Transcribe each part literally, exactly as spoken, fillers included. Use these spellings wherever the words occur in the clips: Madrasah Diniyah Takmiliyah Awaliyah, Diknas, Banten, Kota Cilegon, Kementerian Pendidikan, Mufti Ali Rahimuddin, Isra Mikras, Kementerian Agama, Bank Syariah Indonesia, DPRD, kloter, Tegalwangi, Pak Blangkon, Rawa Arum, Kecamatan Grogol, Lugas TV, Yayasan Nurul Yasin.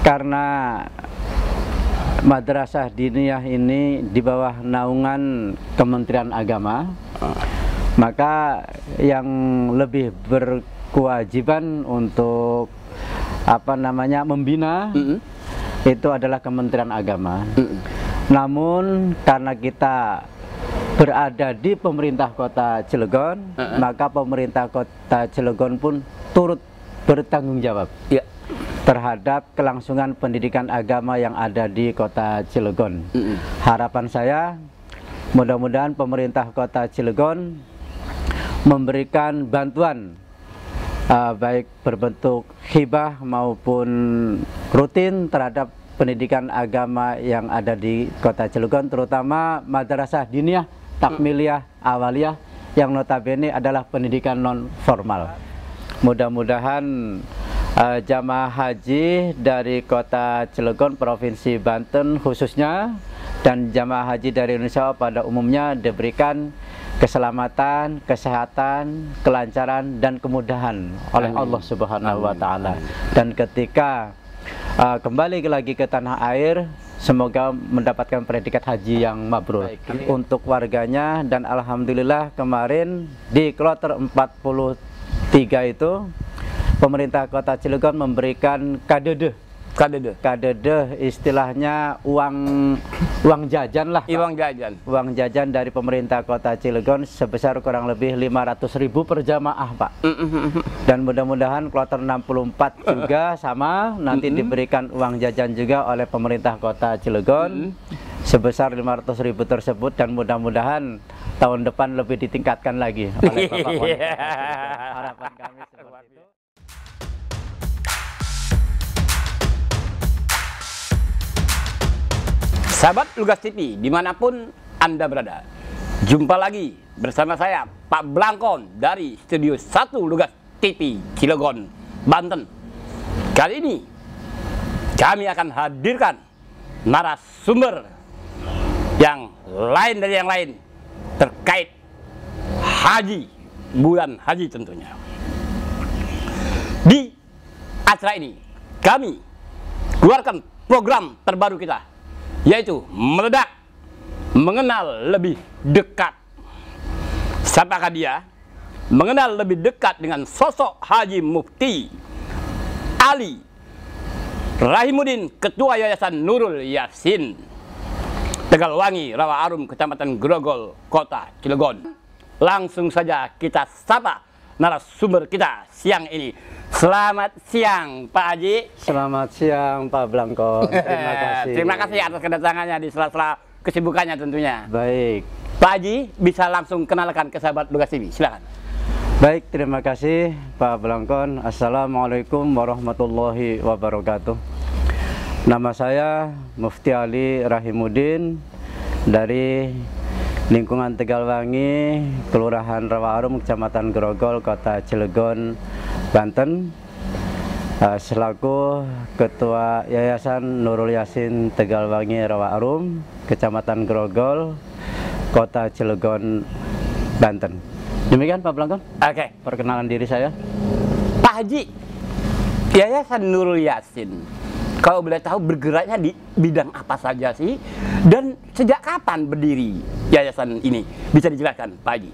karena Madrasah Diniyah ini di bawah naungan Kementerian Agama, maka yang lebih berkewajiban untuk apa namanya membina mm-hmm. itu adalah Kementerian Agama. Mm-hmm. Namun karena kita berada di pemerintah Kota Cilegon, mm-hmm. maka pemerintah Kota Cilegon pun turut bertanggung jawab. Yeah. Terhadap kelangsungan pendidikan agama yang ada di Kota Cilegon. Mm-hmm. Harapan saya, mudah-mudahan pemerintah Kota Cilegon memberikan bantuan uh, baik berbentuk hibah maupun rutin terhadap pendidikan agama yang ada di Kota Cilegon, terutama Madrasah Diniyah Takmiliyah Awaliyah yang notabene adalah pendidikan non formal. Mudah-mudahan Uh, jamaah haji dari Kota Cilegon, Provinsi Banten khususnya, dan jamaah haji dari Indonesia pada umumnya diberikan keselamatan, kesehatan, kelancaran, dan kemudahan oleh Amin. Allah Subhanahu Wa Ta'ala. Dan ketika uh, kembali lagi ke tanah air, semoga mendapatkan predikat haji yang mabrur untuk warganya. Dan alhamdulillah kemarin di kloter empat puluh tiga itu pemerintah Kota Cilegon memberikan kadede, kadede, kadede istilahnya uang uang jajan lah, uang jajan, uang jajan dari pemerintah Kota Cilegon sebesar kurang lebih lima ratus ribu per jamaah, Pak. Dan mudah-mudahan kloter enam puluh empat juga sama, nanti diberikan uang jajan juga oleh pemerintah Kota Cilegon sebesar lima ratus ribu tersebut, dan mudah-mudahan tahun depan lebih ditingkatkan lagi oleh Bapak Wali. Harapan kami seperti itu. Sahabat Lugas T V, dimanapun Anda berada, jumpa lagi bersama saya, Pak Blangkon, dari Studio satu Lugas T V Cilegon, Banten. Kali ini, kami akan hadirkan narasumber yang lain dari yang lain terkait haji, bulan haji tentunya. Di acara ini, kami keluarkan program terbaru kita, yaitu meledak, mengenal lebih dekat. Siapakah dia? Mengenal lebih dekat dengan sosok Haji Mufti Ali Rahimuddin, Ketua Yayasan Nurul Yasin, Tegalwangi, Rawa Arum, Kecamatan Grogol, Kota Cilegon. Langsung saja kita sapa narasumber kita siang ini. Selamat siang, Pak Haji. Selamat siang, Pak Blangkon. Terima kasih. Terima kasih atas kedatangannya di sela-sela kesibukannya tentunya. Baik. Pak Haji, bisa langsung kenalkan ke sahabat Lugas T V. Silakan. Baik, terima kasih, Pak Blangkon. Assalamualaikum warahmatullahi wabarakatuh. Nama saya Mufti Ali Rahimuddin dari lingkungan Tegalwangi, Kelurahan Rawa Arum, Kecamatan Grogol, Kota Cilegon, Banten, uh, selaku Ketua Yayasan Nurul Yasin Tegalwangi, Rawa Arum, Kecamatan Grogol, Kota Cilegon, Banten. Demikian, Pak Blangkon. Oke, perkenalan diri saya. Pak Haji, Yayasan Nurul Yasin, kalau boleh tahu bergeraknya di bidang apa saja sih? Dan sejak kapan berdiri yayasan ini? Bisa dijelaskan, Pak Haji?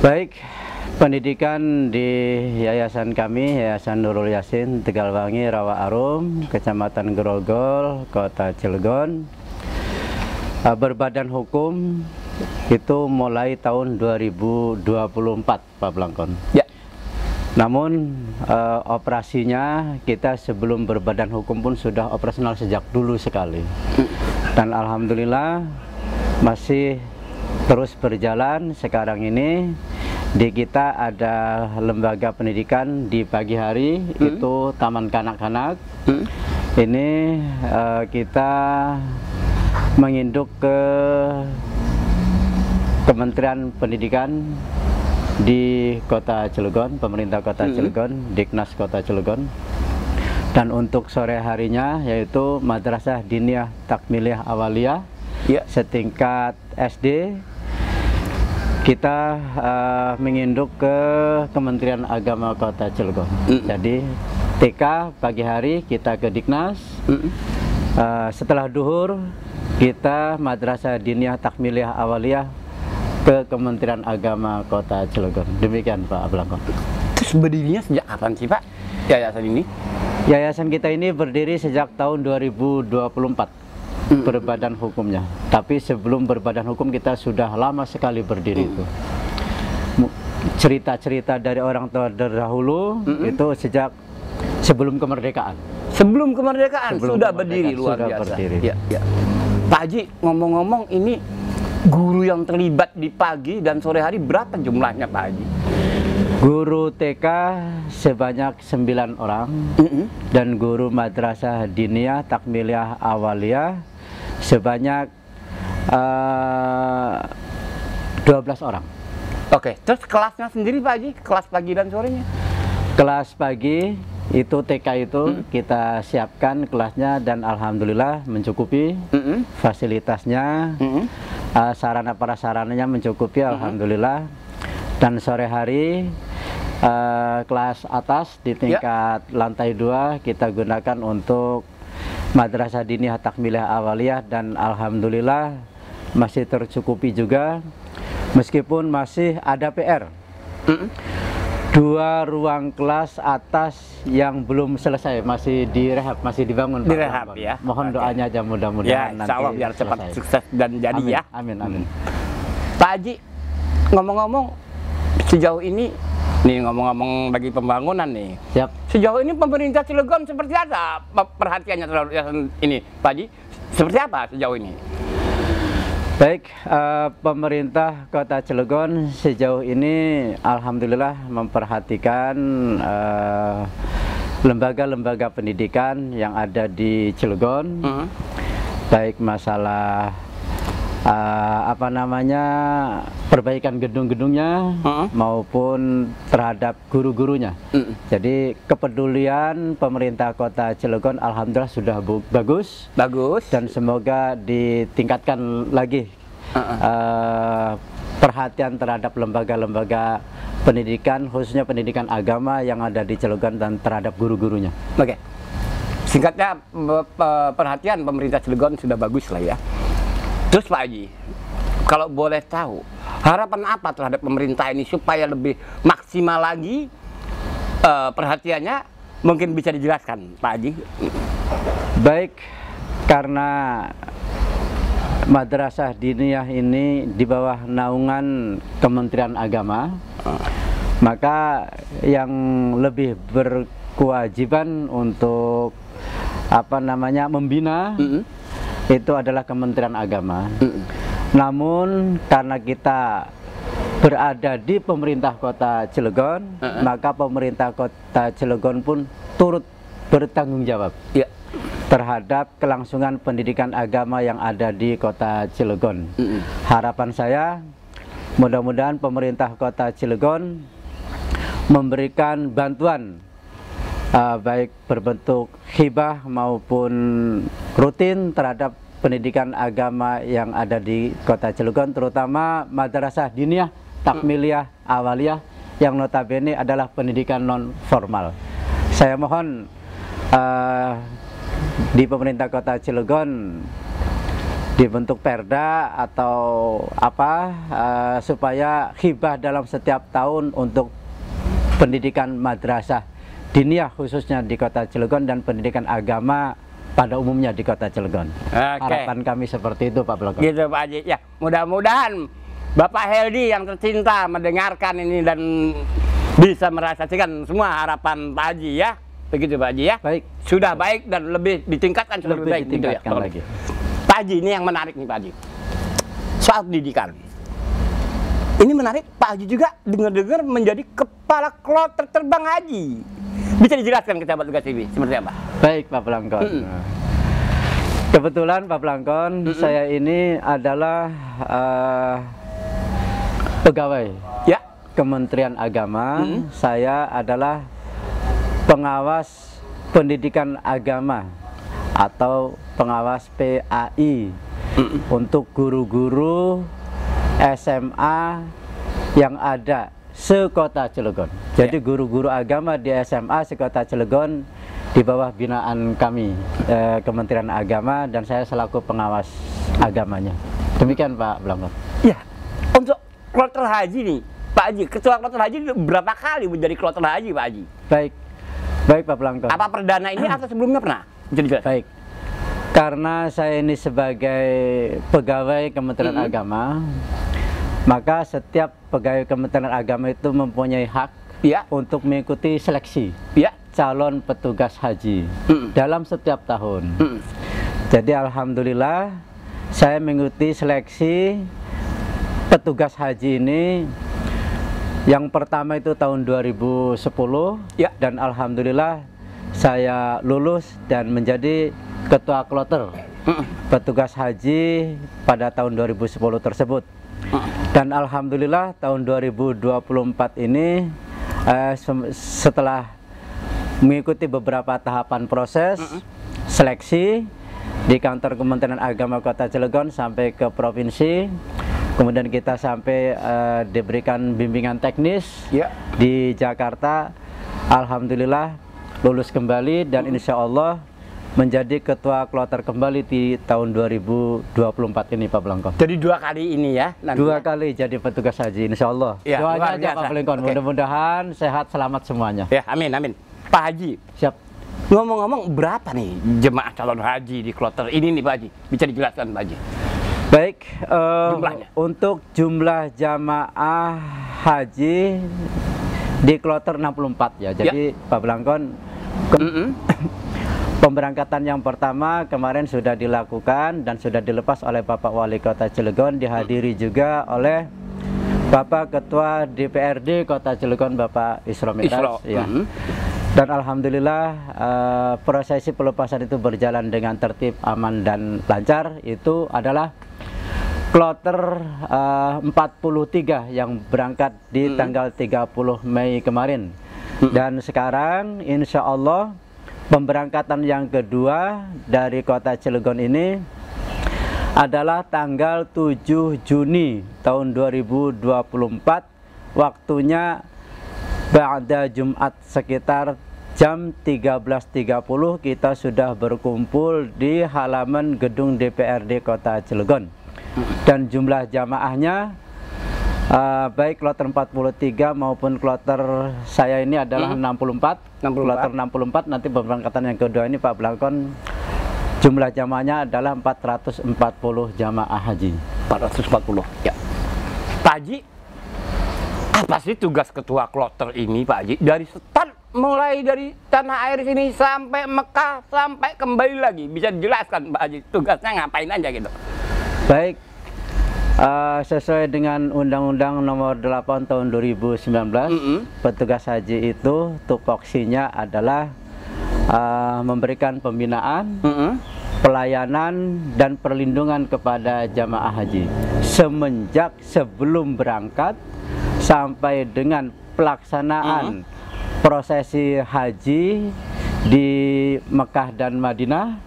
Baik, pendidikan di yayasan kami, Yayasan Nurul Yasin Tegalwangi, Rawa Arum, Kecamatan Grogol, Kota Cilegon, berbadan hukum itu mulai tahun dua ribu dua puluh empat, Pak Blangkon. Ya. Namun eh, operasinya kita sebelum berbadan hukum pun sudah operasional sejak dulu sekali. Dan alhamdulillah masih terus berjalan sekarang ini. Di kita ada lembaga pendidikan di pagi hari, hmm. itu Taman Kanak-Kanak. Hmm. Ini eh, kita menginduk ke Kementerian Pendidikan di Kota Cilegon, pemerintah Kota Cilegon, mm-hmm. Diknas Kota Cilegon. Dan untuk sore harinya yaitu Madrasah Diniyah Takmiliyah Awaliyah, yeah. setingkat S D. Kita uh, menginduk ke Kementerian Agama Kota Cilegon. Mm-hmm. Jadi T K pagi hari kita ke Diknas, mm-hmm. uh, setelah duhur kita Madrasah Diniyah Takmiliyah Awaliyah ke Kementerian Agama Kota Cilegon. Demikian Pak Blangkon. Terus berdirinya sejak kapan sih Pak yayasan ini? Yayasan kita ini berdiri sejak tahun dua ribu dua puluh empat, mm-hmm. berbadan hukumnya. Tapi sebelum berbadan hukum kita sudah lama sekali berdiri itu. Mm-hmm. Cerita-cerita dari orang tua terdahulu, mm-hmm. itu sejak sebelum kemerdekaan. Sebelum kemerdekaan sebelum sudah kemerdekaan, berdiri luar sudah biasa. Berdiri. Ya, ya. Pak Haji, ngomong-ngomong ini guru yang terlibat di pagi dan sore hari berapa jumlahnya Pak Haji? Guru T K sebanyak sembilan orang, mm-hmm. dan guru Madrasah Diniyah Takmiliyah Awaliyah sebanyak uh, dua belas orang. Oke, terus kelasnya sendiri Pak Haji, kelas pagi dan sorenya? Kelas pagi itu T K itu hmm. kita siapkan kelasnya dan alhamdulillah mencukupi, hmm. fasilitasnya, hmm. Uh, sarana prasarananya mencukupi, hmm. alhamdulillah. Dan sore hari uh, kelas atas di tingkat ya. lantai dua kita gunakan untuk Madrasah Diniyah Takmiliyah Awaliyah dan alhamdulillah masih tercukupi juga, meskipun masih ada P R. Hmm. Dua ruang kelas atas yang belum selesai, masih direhab, masih dibangun. Direhab ya. Mohon okay. doanya aja mudah-mudahan ya, nanti Allah biar selesai. Cepat sukses dan jadi amin, ya. Amin, amin. Pak Haji, ngomong-ngomong sejauh ini, nih ngomong-ngomong bagi pembangunan nih. Siap. Sejauh ini pemerintah Cilegon seperti apa perhatiannya terhadap ini, Pak Haji? Seperti apa sejauh ini? Baik, uh, pemerintah Kota Cilegon sejauh ini alhamdulillah memperhatikan lembaga-lembaga uh, pendidikan yang ada di Cilegon, uh-huh. baik masalah uh, apa namanya perbaikan gedung-gedungnya, uh-huh. maupun terhadap guru-gurunya. Uh-huh. Jadi kepedulian pemerintah Kota Cilegon alhamdulillah sudah bagus, bagus, dan semoga ditingkatkan lagi uh-uh. uh, perhatian terhadap lembaga-lembaga pendidikan, khususnya pendidikan agama yang ada di Cilegon dan terhadap guru-gurunya. Oke, okay. Singkatnya perhatian pemerintah Cilegon sudah bagus lah ya. Terus Pak Haji, kalau boleh tahu harapan apa terhadap pemerintah ini supaya lebih maksimal lagi uh, perhatiannya, mungkin bisa dijelaskan Pak Haji? Baik, karena Madrasah Diniyah ini di bawah naungan Kementerian Agama, uh. maka yang lebih berkewajiban untuk apa namanya membina, uh-uh. itu adalah Kementerian Agama. Mm. Namun karena kita berada di pemerintah Kota Cilegon, mm. maka pemerintah Kota Cilegon pun turut bertanggung jawab yeah. terhadap kelangsungan pendidikan agama yang ada di Kota Cilegon. Mm. Harapan saya, mudah-mudahan pemerintah Kota Cilegon memberikan bantuan, Uh, baik berbentuk hibah maupun rutin terhadap pendidikan agama yang ada di Kota Cilegon, terutama Madrasah Diniyah Takmiliyah Awaliyah yang notabene adalah pendidikan non formal. Saya mohon uh, di pemerintah Kota Cilegon dibentuk perda atau apa uh, supaya hibah dalam setiap tahun untuk pendidikan madrasah Diniyah khususnya di Kota Cilegon dan pendidikan agama pada umumnya di Kota Cilegon. Okay. Harapan kami seperti itu Pak Blangkon. Gitu Pak Haji. Ya, mudah-mudahan Bapak Heldi yang tercinta mendengarkan ini dan bisa merasakan semua harapan Pak Haji ya. Begitu Pak Haji ya. Baik. Sudah baik dan lebih ditingkatkan sudah lebih, lebih baik ditingkatkan gitu ya. Lagi. Pak Haji, ini yang menarik nih Pak Haji. Soal pendidikan. Ini menarik, Pak Haji juga dengar-dengar menjadi kepala kloter terbang haji. Bisa dijelaskan ke sahabat Lugas T V seperti apa? Baik Pak Blangkon. Mm -mm. Kebetulan Pak Blangkon, mm -mm. saya ini adalah uh, pegawai ya Kementerian Agama. Mm -mm. Saya adalah pengawas pendidikan agama atau pengawas P A I, mm -mm. untuk guru-guru S M A yang ada se-Kota Cilegon. Jadi guru-guru yeah. agama di S M A se-Kota Cilegon di bawah binaan kami eh, Kementerian Agama, dan saya selaku pengawas agamanya. Demikian Pak Blangkon. Ya, untuk kloter haji nih Pak Haji, ketua kloter haji berapa kali menjadi kloter haji Pak Haji? Baik, baik Pak Blangkon. Apa perdana ini atau sebelumnya pernah? Jadi baik. Karena saya ini sebagai pegawai Kementerian mm-hmm. Agama, maka setiap pegawai Kementerian Agama itu mempunyai hak ya. untuk mengikuti seleksi ya. calon petugas haji mm. dalam setiap tahun. Mm. Jadi alhamdulillah saya mengikuti seleksi petugas haji ini. Yang pertama itu tahun dua ribu sepuluh ya. dan alhamdulillah saya lulus dan menjadi ketua kloter mm. petugas haji pada tahun dua ribu sepuluh tersebut. Dan alhamdulillah tahun dua ribu dua puluh empat ini eh, setelah mengikuti beberapa tahapan proses seleksi di kantor Kementerian Agama Kota Cilegon sampai ke provinsi, kemudian kita sampai eh, diberikan bimbingan teknis ya. di Jakarta, alhamdulillah lulus kembali dan insya Allah menjadi ketua kloter kembali di tahun dua ribu dua puluh empat ini Pak Blangkon. Jadi dua kali ini ya? Nantinya. Dua kali jadi petugas haji insya Allah. Ya, doanya aja Pak Blangkon, okay. mudah-mudahan sehat selamat semuanya. Ya, amin, amin. Pak Haji, siap. Ngomong-ngomong berapa nih jemaah calon haji di kloter ini nih Pak Haji? Bisa dijelaskan Pak Haji? Baik, uh, jumlahnya. Untuk jumlah jamaah haji di kloter enam puluh empat ya, jadi ya. Pak Blangkon pemberangkatan yang pertama kemarin sudah dilakukan dan sudah dilepas oleh Bapak Wali Kota Cilegon, dihadiri juga oleh Bapak Ketua D P R D Kota Cilegon Bapak Isra Mikras. Ya. Mm -hmm. Dan alhamdulillah uh, prosesi pelepasan itu berjalan dengan tertib, aman dan lancar. Itu adalah kloter uh, empat puluh tiga yang berangkat di mm -hmm. tanggal tiga puluh Mei kemarin. Mm -hmm. Dan sekarang insya Allah pemberangkatan yang kedua dari Kota Cilegon ini adalah tanggal tujuh Juni tahun dua ribu dua puluh empat, waktunya ba'da Jumat sekitar jam tiga belas tiga puluh kita sudah berkumpul di halaman gedung D P R D Kota Cilegon. Dan jumlah jamaahnya Uh, baik kloter empat puluh tiga maupun kloter saya ini adalah mm-hmm. enam puluh empat. enam puluh empat. Kloter enam puluh empat nanti pemberangkatan yang kedua ini Pak Blangkon jumlah jamaahnya adalah empat ratus empat puluh jamaah haji. empat ratus empat puluh. Ya. Pak Haji, apa sih tugas ketua kloter ini Pak Haji? Dari start mulai dari tanah air sini sampai Mekah sampai kembali lagi, bisa dijelaskan Pak Haji tugasnya ngapain aja gitu? Baik. Uh, sesuai dengan Undang-Undang nomor delapan tahun dua ribu sembilan belas, mm-hmm. petugas haji itu tupoksinya adalah uh, memberikan pembinaan, mm-hmm. pelayanan dan perlindungan kepada jamaah haji semenjak sebelum berangkat sampai dengan pelaksanaan mm-hmm. prosesi haji di Mekah dan Madinah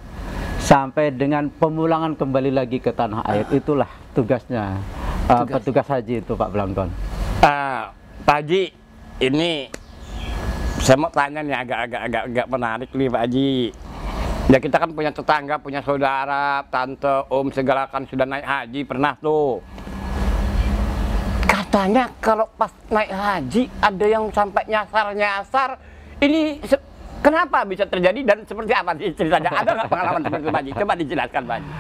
sampai dengan pemulangan kembali lagi ke tanah air. Itulah tugasnya uh, Tugas. petugas haji itu Pak Blangkon. Uh, Pak Haji, ini saya mau tanya nih agak-agak menarik nih Pak Haji. Ya kita kan punya tetangga, punya saudara, tante, om, segala kan sudah naik haji pernah tuh. Katanya kalau pas naik haji ada yang sampai nyasar-nyasar. Ini kenapa bisa terjadi dan seperti apa sih ceritanya? Ada nggak pengalaman seperti itu Pak Haji? Coba dijelaskan Pak Haji.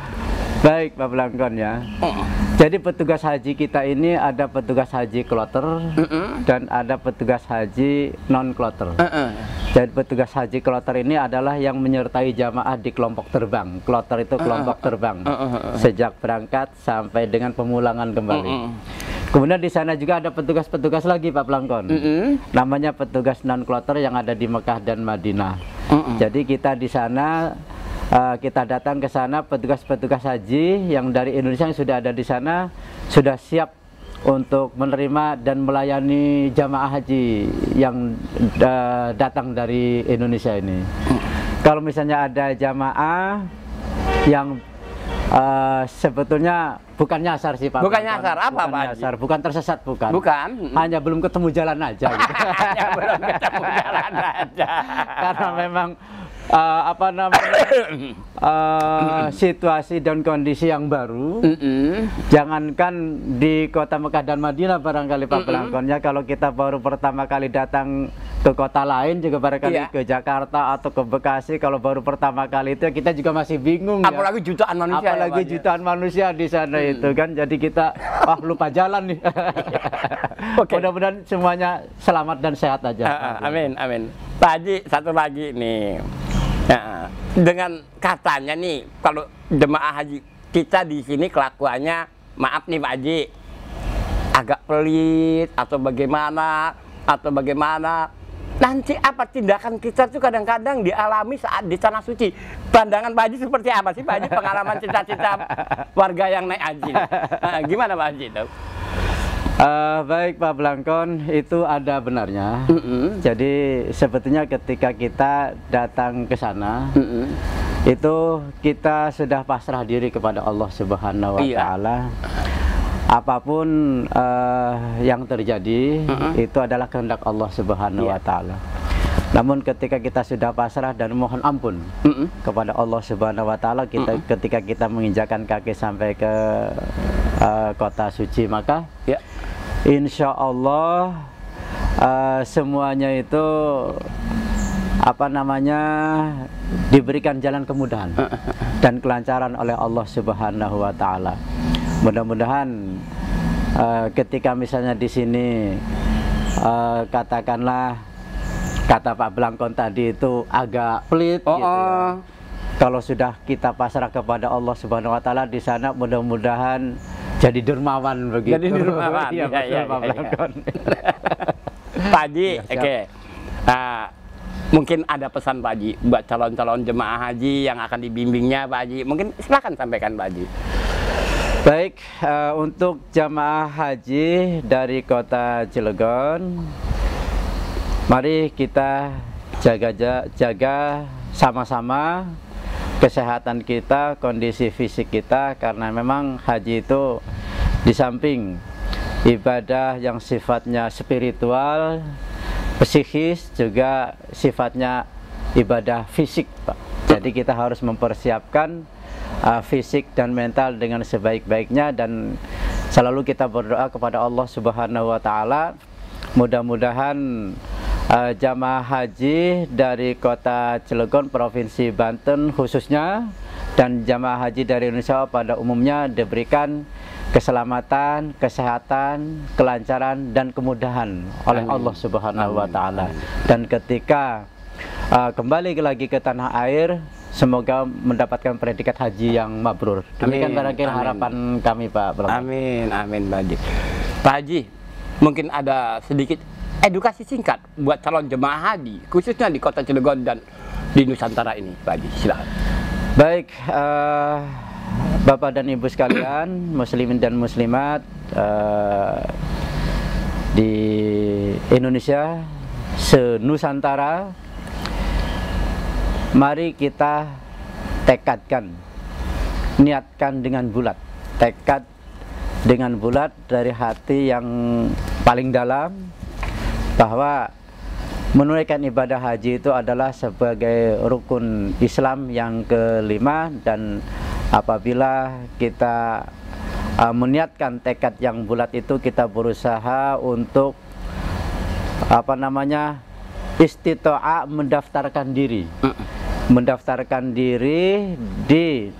Baik Pak Blangkon ya. Oh. Jadi petugas haji kita ini ada petugas haji kloter uh -uh. dan ada petugas haji non kloter. Uh -uh. Jadi petugas haji kloter ini adalah yang menyertai jamaah di kelompok terbang. Kloter itu kelompok uh -uh. terbang uh -uh. sejak berangkat sampai dengan pemulangan kembali. Uh -uh. Kemudian di sana juga ada petugas-petugas lagi Pak Blangkon, mm -hmm. namanya petugas non-kloter yang ada di Mekah dan Madinah. Mm -hmm. Jadi kita di sana, uh, kita datang ke sana, petugas-petugas haji yang dari Indonesia yang sudah ada di sana sudah siap untuk menerima dan melayani jamaah haji yang uh, datang dari Indonesia ini. Mm -hmm. Kalau misalnya ada jamaah yang Uh, sebetulnya bukan nyasar sih Pak. Bukan nyasar, apa Pak? Nyasar, bukan tersesat, bukan. Bukan. Hanya belum ketemu jalan aja. Gitu. Hanya belum ketemu jalan aja. Karena memang uh, apa namanya uh, situasi dan kondisi yang baru. Mm -mm. Jangankan di Kota Mekah dan Madinah barangkali Pak Blangkonnya, mm -mm. kalau kita baru pertama kali datang ke kota lain juga barangkali, iya, ke Jakarta atau ke Bekasi, kalau baru pertama kali itu kita juga masih bingung. Apalagi ya, jutaan manusia. Apalagi ya, jutaan manusia di sana. Hmm. Itu kan jadi kita wah lupa jalan nih. Okay. Mudah-mudahan semuanya selamat dan sehat aja. Uh, uh, amin amin. Pak Haji, satu lagi nih. Nah, dengan katanya nih kalau jemaah haji kita di sini kelakuannya, maaf nih Pak Haji, agak pelit atau bagaimana atau bagaimana. Nanti apa tindakan kita tuh kadang-kadang dialami saat di tanah suci. Pandangan Pak Haji seperti apa sih Pak Haji, pengalaman cita-cita warga yang naik haji? Nah, gimana Pak Haji itu? Uh, baik Pak Blangkon, itu ada benarnya. Mm -mm. Jadi sebetulnya ketika kita datang ke sana, mm -mm. itu kita sudah pasrah diri kepada Allah Subhanahu Wa Taala. Apapun uh, yang terjadi, uh-huh, itu adalah kehendak Allah Subhanahu, yeah, wa Ta'ala. Namun ketika kita sudah pasrah dan mohon ampun, uh-uh, kepada Allah Subhanahu wa Ta'ala, kita, uh-uh, ketika kita menginjakan kaki sampai ke uh, kota suci Makkah, yeah, insya Allah uh, semuanya itu apa namanya diberikan jalan kemudahan, uh-uh, dan kelancaran oleh Allah Subhanahu wa Ta'ala. Mudah-mudahan uh, ketika misalnya di sini uh, katakanlah kata Pak Blangkon tadi itu agak pelit, oh, gitu ya. Kalau sudah kita pasrah kepada Allah Subhanahu wa Ta'ala di sana, mudah-mudahan jadi dermawan begitu. Jadi dermawan. Iya, ya, ya, Pak Blangkon. Ya, ya. Pak Haji, ya, oke. Okay. Uh, mungkin ada pesan Pak Haji buat calon-calon jemaah haji yang akan dibimbingnya Pak Haji. Mungkin silakan sampaikan Pak Haji. Baik, uh, untuk jamaah haji dari Kota Cilegon, mari kita jaga jaga sama-sama kesehatan kita, kondisi fisik kita, karena memang haji itu di samping ibadah yang sifatnya spiritual, psikis, juga sifatnya ibadah fisik, Pak. Jadi kita harus mempersiapkan Uh, fisik dan mental dengan sebaik-baiknya, dan selalu kita berdoa kepada Allah Subhanahu wa Ta'ala. Mudah-mudahan uh, jamaah haji dari Kota Cilegon, Provinsi Banten khususnya, dan jamaah haji dari Indonesia pada umumnya diberikan keselamatan, kesehatan, kelancaran, dan kemudahan oleh Amin. Allah Subhanahu wa Ta'ala. Dan ketika uh, kembali lagi ke tanah air, semoga mendapatkan predikat haji yang mabrur. Demikian barangkali harapan kami Pak Blangkon. Amin, amin Pak Haji. Pak Haji, mungkin ada sedikit edukasi singkat buat calon jemaah haji, khususnya di Kota Cilegon dan di Nusantara ini Pak Haji, silahkan. Baik, uh, Bapak dan Ibu sekalian, muslimin dan muslimat uh, di Indonesia, se-Nusantara, mari kita tekadkan, niatkan dengan bulat, tekad dengan bulat dari hati yang paling dalam, bahwa menunaikan ibadah haji itu adalah sebagai rukun Islam yang kelima. Dan apabila kita uh, meniatkan tekad yang bulat itu, kita berusaha untuk apa namanya istitoa, mendaftarkan diri mendaftarkan diri di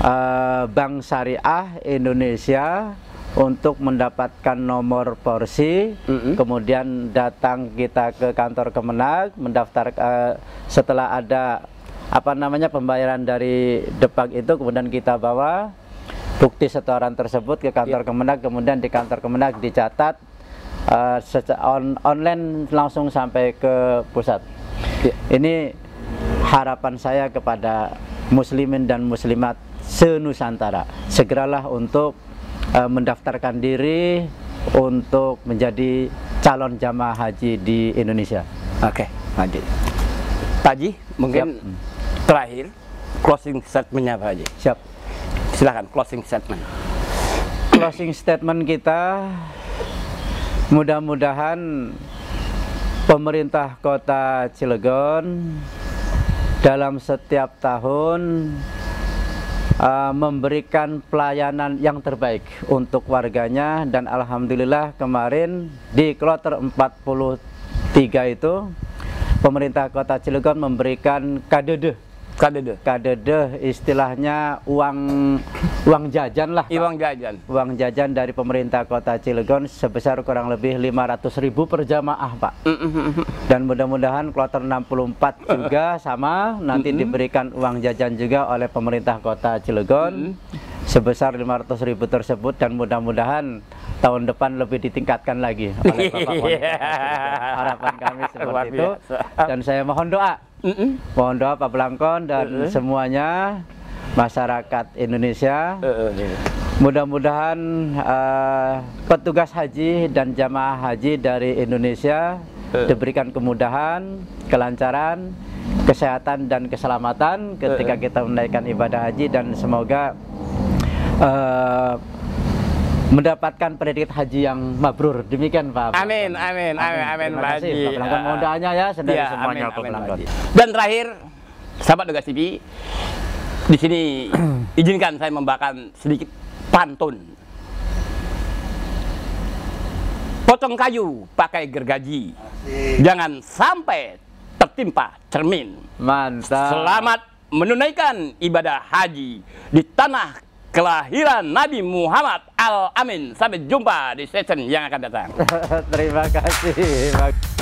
uh, Bank Syariah Indonesia untuk mendapatkan nomor porsi. Mm-hmm. Kemudian datang kita ke kantor Kemenag, mendaftar uh, setelah ada apa namanya pembayaran dari depak itu, kemudian kita bawa bukti setoran tersebut ke kantor, yeah, Kemenag, kemudian di kantor Kemenag dicatat uh, on online langsung sampai ke pusat. Yeah. Ini harapan saya kepada muslimin dan muslimat se-Nusantara, segeralah untuk uh, mendaftarkan diri untuk menjadi calon jamaah haji di Indonesia. Oke, okay. Haji. Pak Haji, mungkin siap, terakhir closing statementnya Pak Haji. Siap. Silahkan closing statement. Closing statement kita, mudah-mudahan pemerintah Kota Cilegon dalam setiap tahun uh, memberikan pelayanan yang terbaik untuk warganya, dan alhamdulillah kemarin di kloter empat puluh tiga itu pemerintah Kota Cilegon memberikan kadedeh. Kadedeh. Kadedeh istilahnya uang uang jajan lah. Uang jajan. Uang jajan dari pemerintah Kota Cilegon sebesar kurang lebih lima ratus ribu per jamaah, Pak. Mm -hmm. Dan mudah-mudahan kloter enam puluh empat juga sama, nanti mm -hmm. diberikan uang jajan juga oleh pemerintah Kota Cilegon mm -hmm. sebesar lima ratus ribu tersebut, dan mudah-mudahan tahun depan lebih ditingkatkan lagi oleh Bapak. Harapan kami seperti itu. Dan saya mohon doa. Mm-mm. Mohon doa Pak Blangkon dan mm-mm. semuanya masyarakat Indonesia. Mm-mm. Mudah-mudahan uh, petugas haji dan jamaah haji dari Indonesia mm. diberikan kemudahan, kelancaran, kesehatan dan keselamatan ketika mm-mm. kita menaikkan ibadah haji, dan semoga uh, mendapatkan predikat haji yang mabrur. Demikian Pak. Amin, amin, amin, amin. Terima kasih Pak Blangkon, mohon doanya ya saudara ya, semuanya amin, Pak Blangkon. Dan terakhir, sahabat Lugas T V, di sini izinkan saya membawakan sedikit pantun. Potong kayu pakai gergaji, asik. Jangan sampai tertimpa cermin. Mantap. Selamat menunaikan ibadah haji di tanah kelahiran Nabi Muhammad Al-Amin. Sampai jumpa di session yang akan datang. Terima kasih.